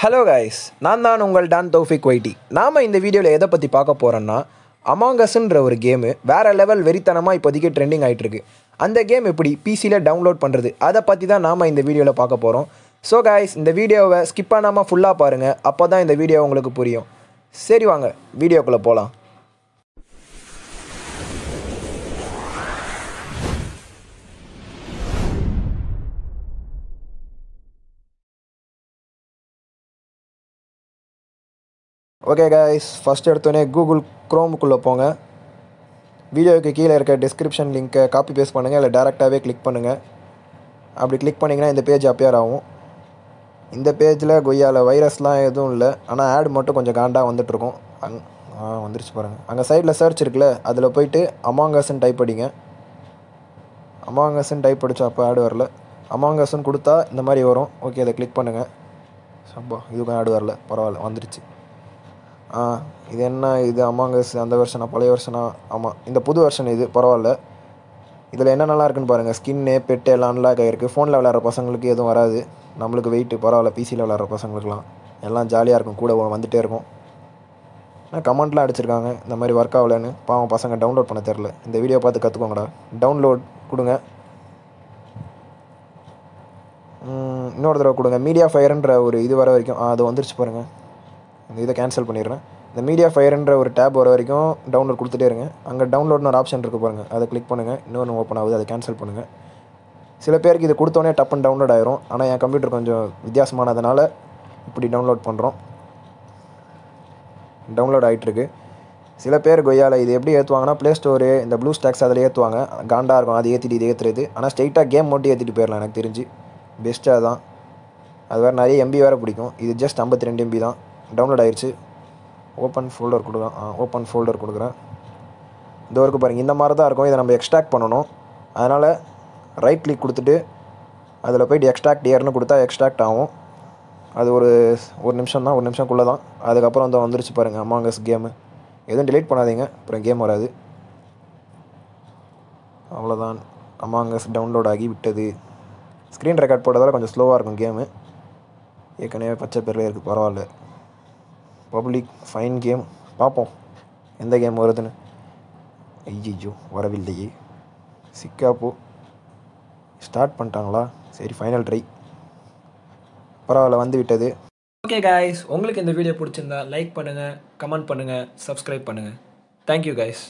Hello guys, Naan naan Dan Taufik YT. நாம இந்த வீடியோல எதை பத்தி பார்க்க போறோம்னா Among Usன்ற ஒரு கேம் வேற லெவல் வெறித்தனமா இப்போதைக்கு ட்ரெண்டிங் ஆயிட்டு இருக்கு. அந்த கேம் எப்படி PCல டவுன்லோட் பண்றது அத பத்தி தான் நாம இந்த வீடியோல பார்க்க போறோம். So guys, இந்த வீடியோவை ஸ்கிப் பண்ணாம ஃபுல்லா பாருங்க. அப்பதான் இந்த வீடியோ உங்களுக்கு புரியும். சரி வாங்க வீடியோக்குள்ள போலாம். Okay guys, first எடுத்தோனே Google Chrome குள்ள போங்க. வீடியோக்கு கீழ இருக்க description link copy paste பண்ணுங்க இல்ல डायरेक्टली click பண்ணுங்க. அப்படி click பண்ணீங்கனா இந்த பேஜ் appear ஆகும். இந்த பேஜ்ல கொய்யால வைரஸ்லாம் எதுவும் இல்ல. ஆனா ஆட் மட்டும் கொஞ்சம் காண்டா வந்துட்டு இருக்கும். வந்துருச்சு பாருங்க. அங்க சைடுல search இருக்குல அதுல போய்ட்டு Among Us ன்னு டைப் அடிங்க. Among Us ன்னு டைப் அடிச்சா அப்ப ஆட் வரல. Among Us ன்னு கொடுத்தா இந்த மாதிரி வரும். ஓகே அத click பண்ணுங்க. சம்பா இதுக்கு ஆட் வரல. பரவாயில்லை வந்துருச்சு. இது என்ன இது Among Us அந்த வெர்ஷனா பழைய வெர்ஷனா ஆமா இந்த புது வெர்ஷன் இது பரவாயில்லை இதில் என்ன நல்லா இருக்குன்னு பாருங்கள் ஸ்கின்னு பெட்டு எல்லாம் அன்லாக் ஆகிருக்கு ஃபோனில் விளையாடுற பசங்களுக்கு எதுவும் வராது நம்மளுக்கு வெயிட்டு பரவாயில்ல பிசியில் விளையாடுற பசங்களுக்குலாம் எல்லாம் ஜாலியாக இருக்கும் கூட வந்துகிட்டே இருக்கும் ஆனால் கமெண்ட்லாம் அடிச்சிருக்காங்க இந்த மாதிரி ஒர்க் ஆகலன்னு பாவம் பசங்க டவுன்லோட் பண்ண தெரில இந்த வீடியோ பார்த்து கற்றுக்கோங்கடா டவுன்லோட் கொடுங்க இன்னொரு தடவை கொடுங்க மீடியாஃபயர்ன்ற ஒரு இது வர வரைக்கும் அது வந்துருச்சு பாருங்கள் இதை கேன்சல் பண்ணிடுறேன் இந்த MediaFireன்ற ஒரு டேப் வர வரைக்கும் டவுன்லோட் கொடுத்துட்டே இருங்க அங்கே டவுன்லோட்னு ஒரு ஆப்ஷன் இருக்குது பாருங்கள் அதை கிளிக் பண்ணுங்கள் இன்னொன்று ஓப்பன் ஆகுது அதை கேன்சல் பண்ணுங்கள் சில பேருக்கு இது கொடுத்தோன்னே டப்புன்னு டவுன்லோட் ஆயிரும் ஆனால் என் கம்ப்யூட்டர் கொஞ்சம் வித்தியாசமானதுனால இப்படி டவுன்லோட் பண்ணுறோம் டவுன்லோட் ஆகிட்டுருக்கு சில பேர் கொய்யால இது எப்படி ஏற்றுவாங்கன்னா ப்ளே ஸ்டோரு இந்த ப்ளூ ஸ்டாக்ஸ் அதில் ஏற்றுவாங்க காண்டாக இருக்கும் அது ஏற்றிட்டு இது ஏற்றுறது ஆனால் ஸ்ட்ரைட்டாக கேம் மட்டும் ஏற்றிட்டு போயிடலாம் எனக்கு தெரிஞ்சு பெஸ்ட்டாக தான் அது வேறு நிறைய MB வேறு பிடிக்கும் இது ஜஸ்ட் 52 MB தான் டவுன்லோட் ஆயிடுச்சு ஓப்பன் ஃபோல்டர் கொடுக்குறேன் ஓப்பன் ஃபோல்டர் கொடுக்குறேன் இந்த ஒர்க்கு பாருங்கள் இந்த மாதிரி தான் இருக்கும் இதை நம்ம எக்ஸ்ட்ராக்ட் பண்ணணும் அதனால் ரைட் கிளிக் கொடுத்துட்டு அதில் போய்ட்டு எக்ஸ்ட்ராக்ட் ஏர்னு கொடுத்தா எக்ஸ்ட்ராக்ட் ஆகும் அது ஒரு நிமிஷம் தான் ஒரு நிமிஷம்க்குள்ளே தான் அதுக்கப்புறம் வந்து வந்துருச்சு பாருங்கள் Among Us கேமு எதுவும் டிலீட் பண்ணாதீங்க அப்புறம் கேம் வராது அவ்வளோதான் Among Us டவுன்லோட் ஆகி விட்டது ஸ்க்ரீன் ரெக்கார்ட் போட்டதால் கொஞ்சம் ஸ்லோவாக இருக்கும் கேமு ஏற்கனவே பச்சை பேரில் இருக்குது பரவாயில்ல பப்ளிக் ஃபைன் கேம் பார்ப்போம் எந்த கேம் வருதுன்னு ஐயோ வரவில்லையே சிக்காப்போ ஸ்டார்ட் பண்ணிட்டாங்களா சரி ஃபைனல் ட்ரை பரவாயில்ல வந்து விட்டது ஓகே கைஸ் உங்களுக்கு இந்த வீடியோ பிடிச்சிருந்தா லைக் பண்ணுங்கள் கமெண்ட் பண்ணுங்கள் சப்ஸ்கிரைப் பண்ணுங்கள் தேங்க்யூ கைஸ்